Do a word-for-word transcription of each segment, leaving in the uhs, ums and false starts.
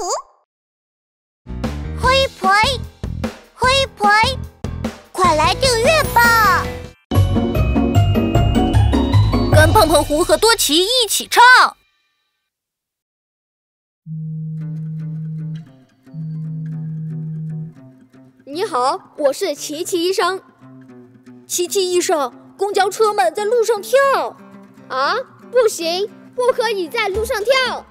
虎，灰婆，灰婆，快来订阅吧！跟碰碰狐和多奇一起唱。 你好，我是奇奇医生。奇奇医生，公交车们在路上跳。啊，不行，不可以在路上跳。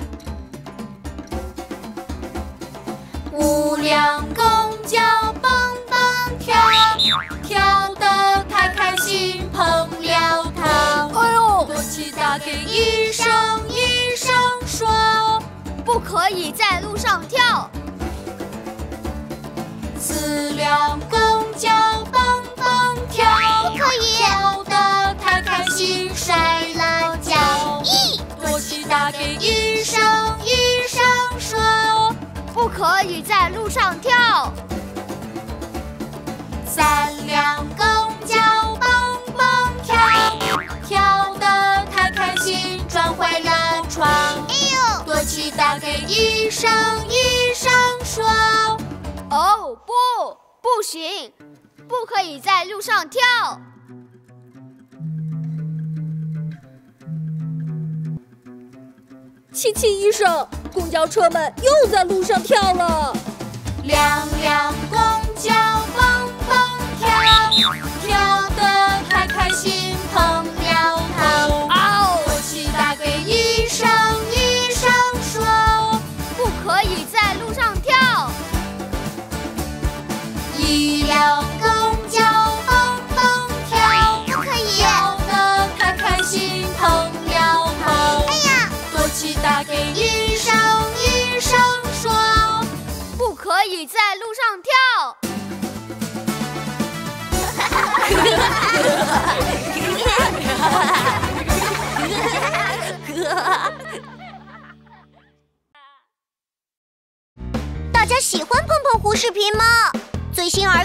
五辆公交蹦蹦跳，跳得太开心碰了头。哎呦！多奇打给医生，医生说不可以在路上跳。 四辆公交蹦蹦跳，不可以跳得太开心，摔了跤。咦，多奇打给医生，医生说不可以在路上跳。三辆公交蹦蹦跳，跳得太开心，撞坏了窗。哎呦，多奇打给医生，医生说。 哦，不，不行，不可以在路上跳。奇奇医生，公交车们又在路上跳了。两辆公交蹦蹦跳，跳得太开心碰了头。啊哦！多奇打给医生，医生说不可以在路上跳。 一辆公交蹦蹦跳，不可以跳得太开心碰了头。哎呀！多奇打给医生，医生说不可以在路上跳。大家喜欢碰碰狐视频吗？ 最新儿